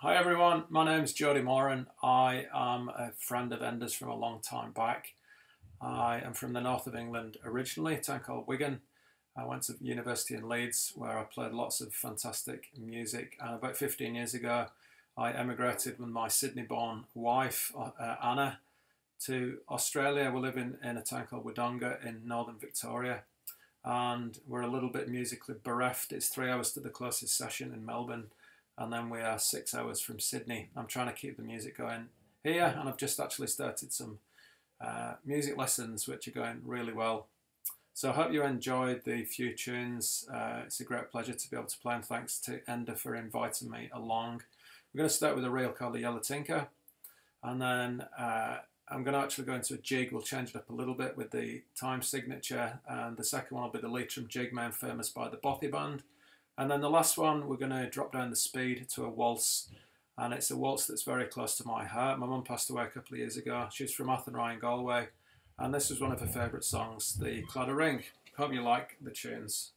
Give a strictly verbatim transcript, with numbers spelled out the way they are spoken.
Hi everyone, my name's Jody Moran. I am a friend of Ender's from a long time back. I am from the north of England originally, a town called Wigan. I went to university in Leeds where I played lots of fantastic music, and about fifteen years ago I emigrated with my Sydney-born wife uh, Anna to Australia. We live in, in a town called Wodonga in northern Victoria, and we're a little bit musically bereft. It's three hours to the closest session in Melbourne, and then we are six hours from Sydney. I'm trying to keep the music going here, and I've just actually started some uh, music lessons which are going really well. So I hope you enjoyed the few tunes. Uh, it's a great pleasure to be able to play, and thanks to Ender for inviting me along. We're going to start with a reel called The Yellow Tinker, and then uh, I'm going to actually go into a jig. We'll change it up a little bit with the time signature, and the second one will be The Leitrim Jig, Man Firmus by the Bothy Band. And then the last one, we're going to drop down the speed to a waltz, and it's a waltz that's very close to my heart. My mum passed away a couple of years ago. She was from Athenry in Galway, and this was one of her favourite songs, The Claddagh Ring. Hope you like the tunes.